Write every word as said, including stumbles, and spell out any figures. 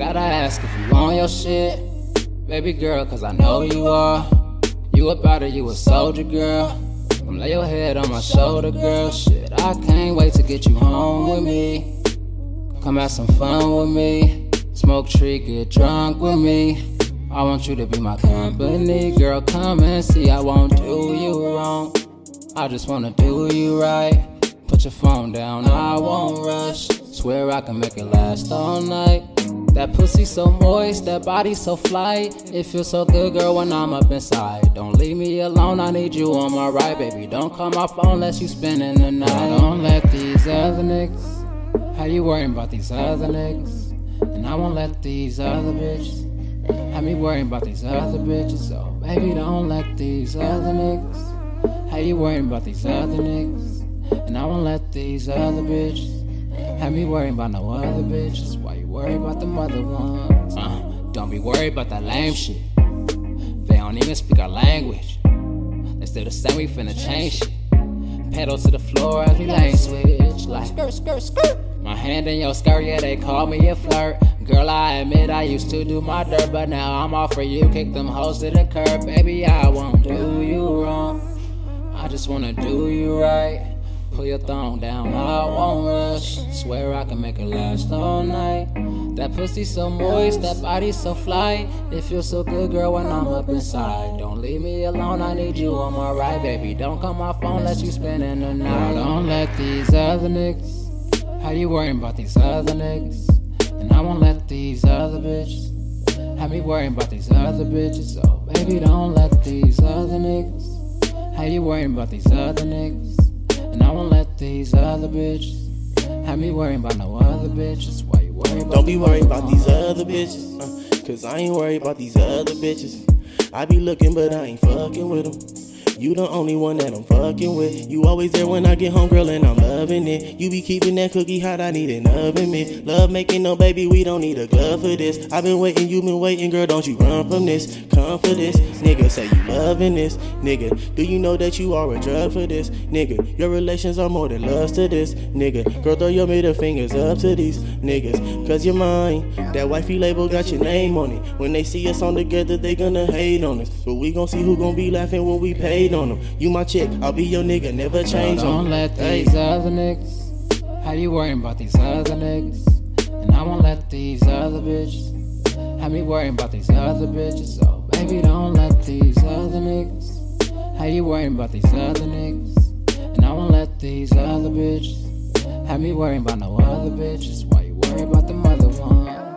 Gotta ask if you on your shit, baby girl, cause I know you are. You up out of you a soldier, girl. Come lay your head on my shoulder, girl. Shit, I can't wait to get you home with me. Come have some fun with me. Smoke tree, get drunk with me. I want you to be my company, girl. Come and see, I won't do you wrong. I just wanna do you right. Put your phone down, I won't rush. Swear I can make it last all night. That pussy so moist, that body so fly. It feels so good, girl, when I'm up inside. Don't leave me alone, I need you on my right, baby. Don't call my phone unless you spending the night. Don't let these other niggas, how you worrying about these other niggas? And I won't let these other bitches have me worrying about these other bitches. So baby, don't let these other niggas, how you worrying about these other niggas? And I won't let these other bitches have me worrying about no other bitches. Why you worry about the mother ones? Uh, don't be worried about that lame shit. They don't even speak our language. They still the same, we finna change shit. Pedal to the floor as we lane switch. Like, my hand in your skirt, yeah, they call me a flirt. Girl, I admit I used to do my dirt, but now I'm all for you. Kick them hoes to the curb, baby, I won't do you wrong. I just wanna do you right. Pull your thong down, I won't rush. Swear I can make it last all night. That pussy so moist, that body so fly. It feels so good, girl, when I'm up inside. Don't leave me alone, I need you on my right, baby. Don't call my phone unless you spending the night. Don't let these other niggas, how you worrying about these other niggas? And I won't let these other bitches have me worrying about these other bitches. So baby, don't let these other niggas, how you worrying about these other niggas? And I won't let these other bitches have me worrying about no other bitches. Why you worry about? Don't be worried about these other bitches, uh, cause I ain't worried about these other bitches. I be looking but I ain't fucking with them. You the only one that I'm fucking with. You always there when I get home, girl, and I'm loving it. You be keeping that cookie hot, I need an oven mitt. Love making, no baby, we don't need a glove for this. I been waiting, you been waiting, girl, don't you run from this. Come for this, nigga, say you loving this. Nigga, do you know that you are a drug for this? Nigga, your relations are more than lust to this. Nigga, girl, throw your middle fingers up to these niggas, cause you're mine. That wifey label got your name on it. When they see us on together, they gonna hate on us, but we gon' see who gon' be laughing when we paid on them. You my chick, I'll be your nigga, never change on. Don't let these other niggas, how you worrying about these other niggas? And I won't let these other bitches have me worrying about these other bitches. So baby, don't let these other niggas, how you worrying about these other niggas? And I won't let these other bitches have me worrying about no other bitches. Why you worry about the mother one?